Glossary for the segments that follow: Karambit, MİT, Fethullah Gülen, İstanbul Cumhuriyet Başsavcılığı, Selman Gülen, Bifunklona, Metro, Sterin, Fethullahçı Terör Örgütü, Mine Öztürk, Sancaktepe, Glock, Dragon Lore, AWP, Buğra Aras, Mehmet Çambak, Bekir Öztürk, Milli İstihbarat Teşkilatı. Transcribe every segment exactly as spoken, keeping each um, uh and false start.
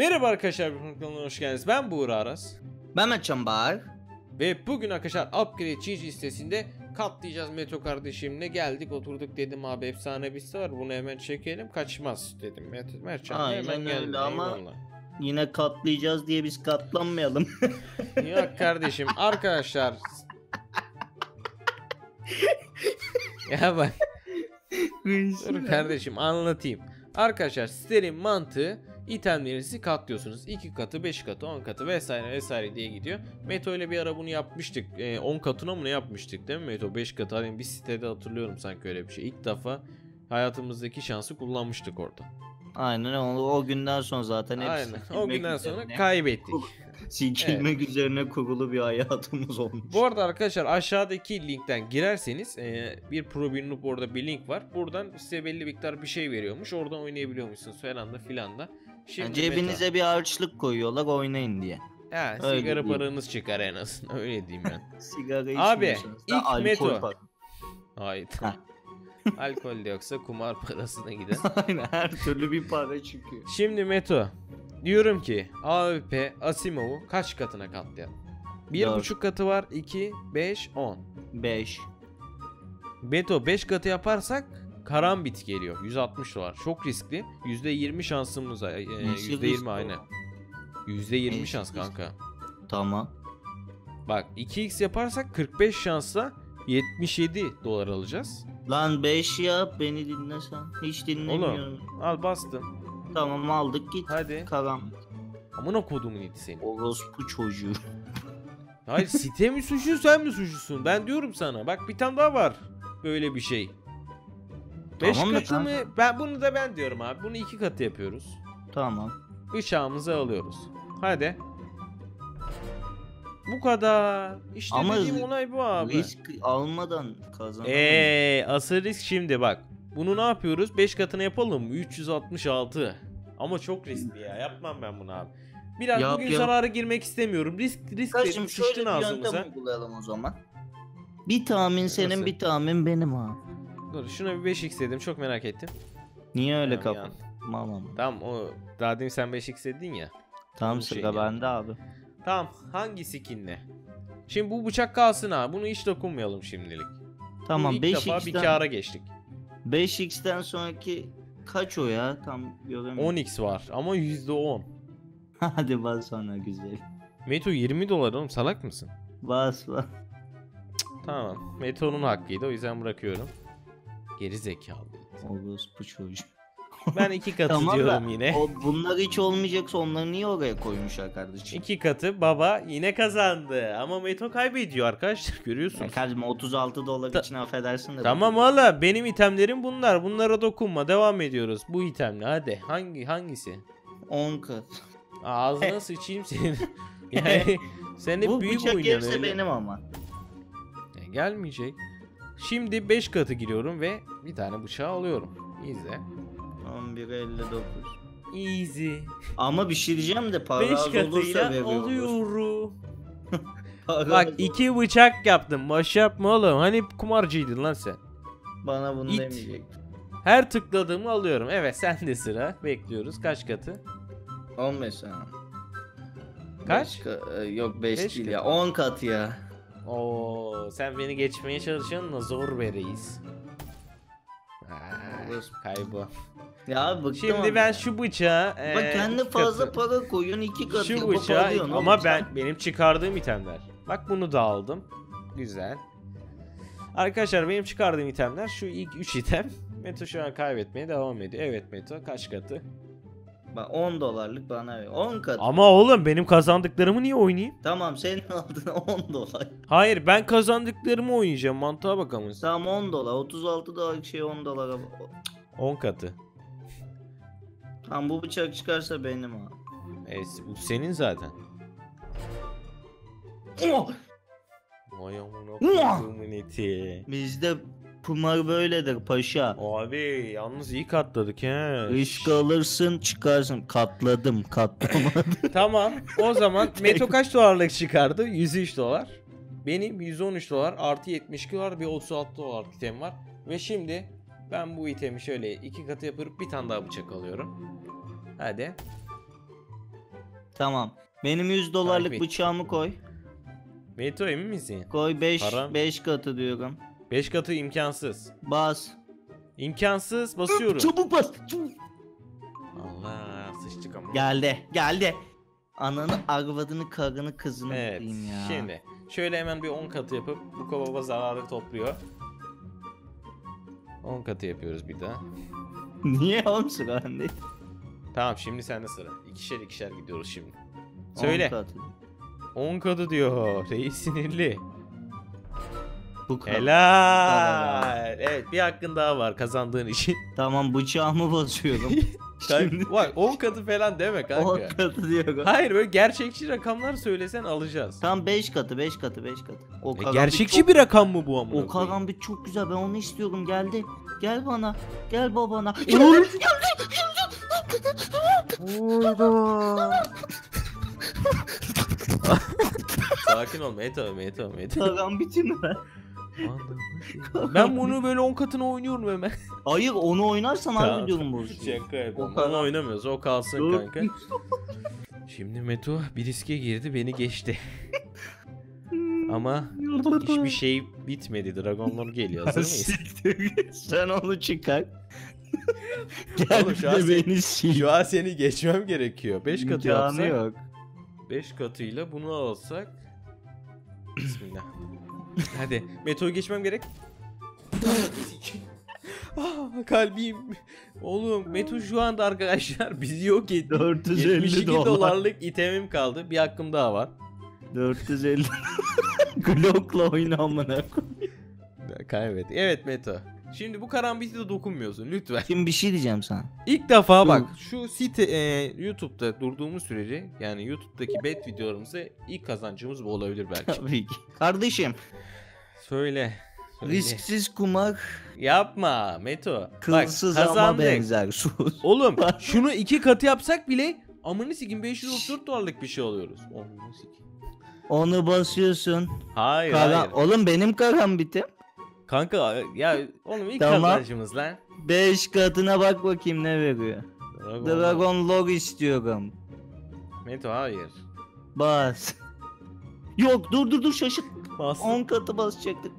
Merhaba arkadaşlar, Bifunklona hoş geldiniz. Ben Buğra Aras. Ben Mehmet Çambak. Ve bugün arkadaşlar Upgrade G G sitesinde katlayacağız Metro kardeşimle. Geldik, oturduk, dedim abi efsane bir site var, bunu hemen çekelim, kaçmaz dedim. Mehmet Çambak hemen geldi ama eyvallah. Yine katlayacağız diye biz katlanmayalım. Yok kardeşim arkadaşlar. Ya bak. Dur kardeşim anlatayım. Arkadaşlar Sterin mantığı, itemlerinizi katlıyorsunuz. iki katı, beş katı, on katı vesaire vesaire diye gidiyor. Metro ile bir ara bunu yapmıştık. E, on katına mı ne yapmıştık değil mi Metro? beş katı hani bir sitede hatırlıyorum sanki öyle bir şey. İlk defa hayatımızdaki şansı kullanmıştık orada. Aynen, o, o günden sonra zaten hepsi. Aynen, o günden sonra üzerine kaybettik. Silmek evet. Üzerine kurulu bir hayatımız olmuş. Bu arada arkadaşlar aşağıdaki linkten girerseniz e, bir Pro bir up orada bir link var. Buradan size belli miktar bir şey veriyormuş. Oradan oynayabiliyormuşsunuz falan da filan da. Yani cebinize meta bir harçlık koyuyorlar oynayın diye. Ha, sigara paranız çıkar en azından, öyle diyeyim ben. Sigara abi ilk Metro. Hayır. Alkol de yoksa kumar parasına gider. Aynen, her türlü bir para çıkıyor. Şimdi Metro diyorum ki A W P Asimo'u kaç katına katlayalım? bir buçuk katı var, iki, beş, on. beş. Metro beş katı yaparsak Karambit geliyor. yüz altmış dolar. Çok riskli. yüzde yirmi şansımız var. E, yüzde yirmi aynı. yüzde yirmi şans kanka. Tamam. Bak iki x yaparsak kırk beş şansla yetmiş yedi dolar alacağız. Lan beş yap, beni dinle sen. Hiç dinlemiyorum. Oğlum al bastım. Tamam aldık git. Hadi. Karambit. Amına kodumun iti seni. Orospu çocuğu. Hayır, site mi suçlu sen mi suçlusun? Ben diyorum sana. Bak bir tane daha var. Böyle bir şey. beş tamam katı mı? Ben, bunu da ben diyorum abi. Bunu iki katı yapıyoruz. Tamam. Bıçağımızı alıyoruz. Hadi. Bu kadar. İşte ama dediğim olay bu abi. Risk almadan kazanalım. Eee asıl risk şimdi bak. Bunu ne yapıyoruz? beş katını yapalım mı? üç yüz altmış altı. Ama çok riskli ya. Yapmam ben bunu abi. Biraz yap, bugün zarara girmek istemiyorum. Risk risk dedim. Şöyle bir yöntem uygulayalım o zaman. Bir tahmin senin, nasıl? Bir tahmin benim abi. Dur şuna bir beş x dedim, çok merak ettim. Niye öyle kaptın? Tamam, tamam o daha demin sen beş x dedin ya. Tam sıra bende abi. Tamam, hangi skinle? Şimdi bu bıçak kalsın abi, bunu hiç dokunmayalım şimdilik. Tamam, ilk defa bir kâra geçtik. beş x'ten sonraki kaç o ya? Tam göremiyorum. on x var ama yüzde on. Hadi bas sonra güzel. Metro yirmi dolar oğlum, salak mısın? Bas bas. Tamam, Metro'nun hakkıydı, o yüzden bırakıyorum. Geri zekalı. Oluruz bu çocuğu. Ben iki katı tamam diyorum da, yine. O, bunlar hiç olmayacaksa onları niye oraya koymuşlar kardeşim? İki katı baba yine kazandı. Ama Metro kaybediyor arkadaşlar, görüyorsunuz. Ya kardeşim otuz altı dolar Ta için affedersin de. Tamam valla benim itemlerim bunlar. Bunlara dokunma, devam ediyoruz. Bu itemle hadi. Hangi hangisi? on kat. Ağzına sıçayım senin. Yani sen hep büyük oynuyorsun. Bu bıçak hepsi benim ama. Ya, gelmeyecek. Şimdi beş katı giriyorum ve bir tane bıçağı alıyorum. İzle. on bir elli dokuz. Easy. Ama bir şey diyeceğim de para az olursa veriyorum. beş katıyla alıyorum. Bak iki bıçak yaptım. Baş yapma oğlum. Hani kumarcıydın lan sen. Bana bunu demeyecektin. Her tıkladığımı alıyorum. Evet sen de sıra. Bekliyoruz. Kaç katı? on beş ha. Kaç? beş, yok beş değil ya. on katı ya. Oo, sen beni geçmeye çalışıyorsun da zor vereyiz. Aa, kaybı. Ya bak şimdi ben ya şu bıçağı. E, bak kendi fazla katı para koyun, iki katı. Şu bıçağı ama oğlum, ben sen benim çıkardığım itemler. Bak bunu da aldım. Güzel. Arkadaşlar benim çıkardığım itemler şu ilk üç item. Metro şu an kaybetmeye devam ediyor. Evet Metro kaç katı? Bak on dolarlık bana ver. on katı. Ama oğlum benim kazandıklarımı niye oynayayım? Tamam senin aldığın on dolar. Hayır ben kazandıklarımı oynayacağım. Mantığa bakalım. Tamam on dolar. otuz altı dolarlık şey on dolara. on katı. Tamam bu bıçak çıkarsa benim abi. Evet bu senin zaten. Vay amına eti. Bizde kumar böyledir paşa. Abi yalnız iyi katladık he. Risk alırsın çıkarsın. Katladım katlamadım. Tamam o zaman Metro kaç dolarlık çıkardı? yüz üç dolar. Benim yüz on üç dolar artı yetmiş iki dolar bir otuz altı dolar item var. Ve şimdi ben bu itemi şöyle iki katı yapıp bir tane daha bıçak alıyorum. Hadi. Tamam. Benim yüz dolarlık Karambit. Bıçağımı koy. Metro emin misin? Koy. Beş katı diyorum. Beş katı imkansız. Bas. İmkansız basıyorum. Çabuk bas. Çabuk. Allah sıçtık ama. Geldi. Geldi. Ananı, arvadını, karını, kızını evet, diyeyim ya. Şimdi şöyle hemen bir on katı yapıp bu kova zararı topluyor. on katı yapıyoruz bir daha. Niye oğlum sıra bende? Tamam şimdi sende sıra. İkişer ikişer gidiyoruz şimdi. Söyle. on katı. on katı diyor. Reis sinirli. Bu kadar. Helal. Evet bir hakkın daha var kazandığın için. Tamam bıçağımı basıyorum. Şimdi... Bak on katı falan deme kanka. on katı diyor. Hayır böyle gerçekçi rakamlar söylesen alacağız. Tam beş katı beş katı beş katı. O e, gerçekçi çok... bir rakam mı bu ama? O Karambit çok güzel, ben onu istiyorum. Geldi. Gel bana. Gel babana. Geldi. Oyda. Sakin ol Metro, Metro, Metro. Karambit'ini ver. Ben bunu böyle on katına oynuyorum hemen. Hayır onu oynarsan abi diyorum bu. Onu oynamıyoruz, o kalsın kanka. Şimdi Metro bir riske girdi, beni geçti. Ama hiçbir şey bitmedi. Dragon Lore geliyor. Hazır mıyız? Sen onu çıkar. Gel oğlum, şu, an beni seni, şu an seni geçmem gerekiyor. beş katı yapsak. Yok. beş katıyla bunu alsak. Bismillah. Hadi Metro'yu geçmem gerek. Ah, kalbim. Oğlum Metro şu anda arkadaşlar bizi yok etti. dört yüz elli dolarlık itemim kaldı. Bir hakkım daha var. dört yüz elli Glock'la oynamana kaybet. Evet Metro. Şimdi bu Karambit'e de dokunmuyorsun lütfen. Şimdi bir şey diyeceğim sana. İlk defa bak şu site e, YouTube'da durduğumuz sürece, yani YouTube'daki bet videolarımızı ilk kazancımız bu olabilir belki. Tabii ki. Kardeşim. Söyle. Söyle. Risksiz kumar. Yapma Metro. Kılsız bak, ama benzer sus. Oğlum şunu iki katı yapsak bile amını sikim beş yüz otuz dört dolarlık bir şey alıyoruz. Amını sikim. Onu basıyorsun. Hayır, Kara... hayır. Oğlum benim Karambit'im. Kanka ya oğlum ilk tamam. Kazancımız lan. beş katına bak bakayım ne veriyor. Dragon, Dragon Lore istiyorum. Metro hayır. Bas. Yok dur dur dur şaşırt. Bas. on katı basacaktık.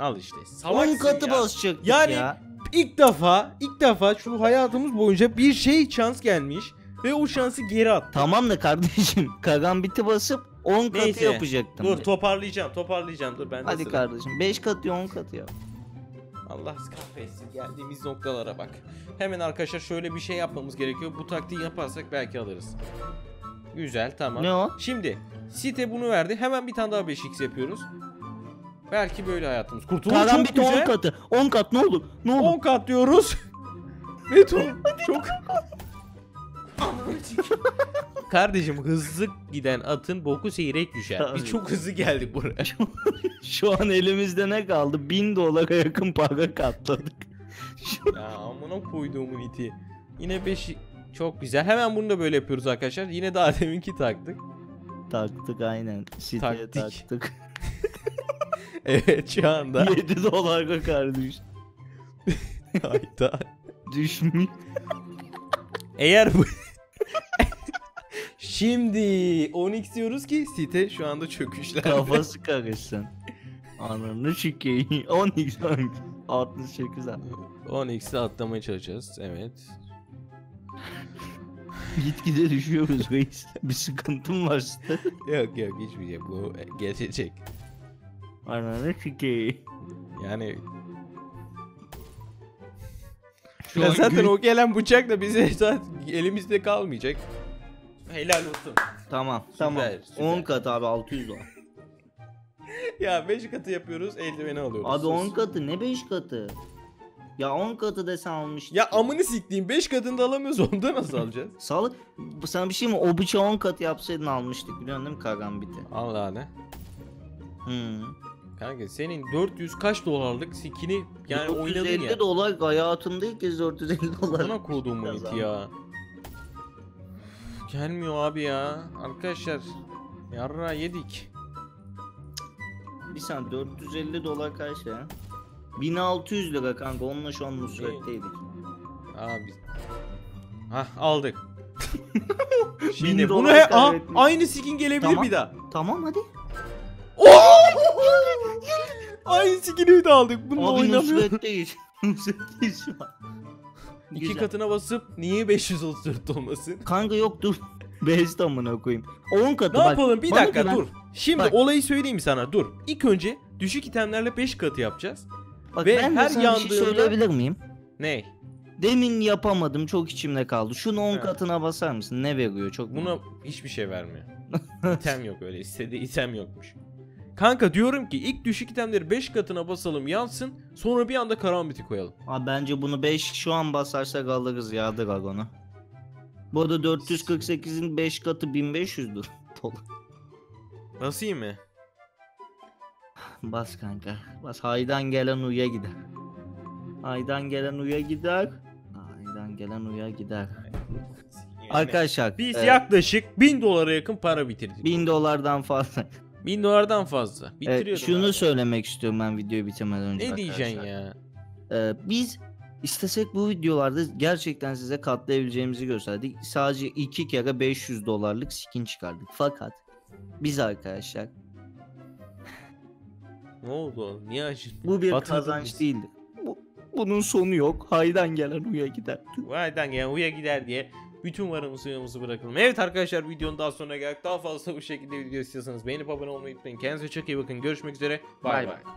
Al işte. on katı ya. Basacaktık yani ya. ilk defa ilk defa şu hayatımız boyunca bir şey şans gelmiş ve o şansı geri attı. Tamam da kardeşim Karambit'i basıp on katı neyse. Yapacaktım. Dur diye. toparlayacağım toparlayacağım dur ben de hadi sıra. Kardeşim beş katı on katı yap. Allah kahretsin geldiğimiz noktalara bak. Hemen arkadaşlar şöyle bir şey yapmamız gerekiyor. Bu taktiği yaparsak belki alırız. Güzel tamam. Ne o? Şimdi site bunu verdi. Hemen bir tane daha beş x yapıyoruz. Belki böyle hayatımız kurtulur. Karambit on katı. on kat ne oldu? Ne oldu? on kat diyoruz. Metro çok kardeşim hızlı giden atın boku seyrek düşer. Tabii. Biz çok hızlı geldik buraya. Şu an elimizde ne kaldı? bin dolara yakın para katladık. Ya amına koyduğumun iti. Yine beş çok güzel. Hemen bunu da böyle yapıyoruz arkadaşlar. Yine daha deminki taktık. Taktık aynen. Siteye taktık. Evet şu anda. yedi dolara kardeş. Hayda. Düşmüş. Eğer bu... Şimdi on x diyoruz ki site şu anda çöküşlerde. Kafası karışsın. Ananı çekeyim. on x altmış sekiz abi. on x'i atlamaya çalışacağız. Evet. Gitgide düşüyoruz reis. Bir sıkıntım var site. Yok yok hiçbir şey. Bu geçecek. Ananı çekeyim. Yani... Ya zaten o gelen bıçak da bize elimizde kalmayacak. Helal olsun. Tamam süper, tamam. Süper. on kat abi altı yüz dolar. Ya beş katı yapıyoruz eldiveni alıyoruz. Abi on katı ne beş katı? Ya on katı desen almıştık. Ya amını siktiğim beş katını da alamıyoruz, onda nasıl alacağız? Sağlık. Sana bir şey mi? O bıçağı on katı yapsaydın almıştık biliyorsun değil mi Karambit'i? Allah ne? Hmm. Kanka senin dört yüz kaç dolarlık skin'i yani oynadın ya. dört yüz elli dolar hayatımda ilk kez dört yüz elli dolar. Buna koydum it ya. Gelmiyor abi ya. Arkadaşlar yarra yedik. Bir saniye dört yüz elli dolar kaç ya? bin altı yüz lira kanka onunla şu an musretteydik. Abi. Hah aldık. Şimdi bunu he a evet. Aynı skin gelebilir tamam. Bir daha. Tamam hadi. Oh! Aynı skin'i de aldık. Bunu oynamıyor. Nusretteyiz. Nusretteyiz şu an. İki güzel. Katına basıp niye beş yüz otuz dört olmasın? Kanka yok dur. beş amına koyayım. on katı. Ne yapalım? Bir dakika ben... dur. Şimdi bak. Olayı söyleyeyim sana. Dur. İlk önce düşük itemlerle beş katı yapacağız. Bak, ve ben her yandığında bir şey söyleyebilir miyim? Ney? Demin yapamadım, çok içimde kaldı. Şunu on katına basar mısın? Ne veriyor çok? Buna mu? Hiçbir şey vermiyor. İtem yok öyle. İstediği item yokmuş. Kanka diyorum ki ilk düşük itemleri beş katına basalım yansın. Sonra bir anda karambiti koyalım. Abi bence bunu beş şu an basarsak alırız ya Dragon'u. Bu arada dört yüz kırk sekizin beş katı bin beş yüzdür. Nasıl iyi mi? Bas kanka. Bas, haydan gelen uya gider. Haydan gelen uya gider. Haydan gelen uya gider. Yani arkadaşlar biz e, yaklaşık bin dolara yakın para bitirdik. bin dolardan fazla. bin dolardan fazla. E, şunu abi. Söylemek istiyorum ben videoyu bitirmeden önce. Ne arkadaşlar. Diyeceksin ya? E, biz istesek bu videolarda gerçekten size katlayabileceğimizi gösterdik. Sadece iki kere beş yüz dolarlık skin çıkardık. Fakat biz arkadaşlar. Ne oldu? Niye acı? Bu bir batırdınız. Kazanç değildi. Bu, bunun sonu yok. Haydan gelen uya gider. Haydan gelen uya gider diye. Bütün varımızı suyumuzu bırakalım. Evet arkadaşlar, videonun daha sonuna geldik. Daha fazla bu şekilde video istiyorsanız beğenip abone olmayı unutmayın. Kendinize çok iyi bakın. Görüşmek üzere. Bay bay.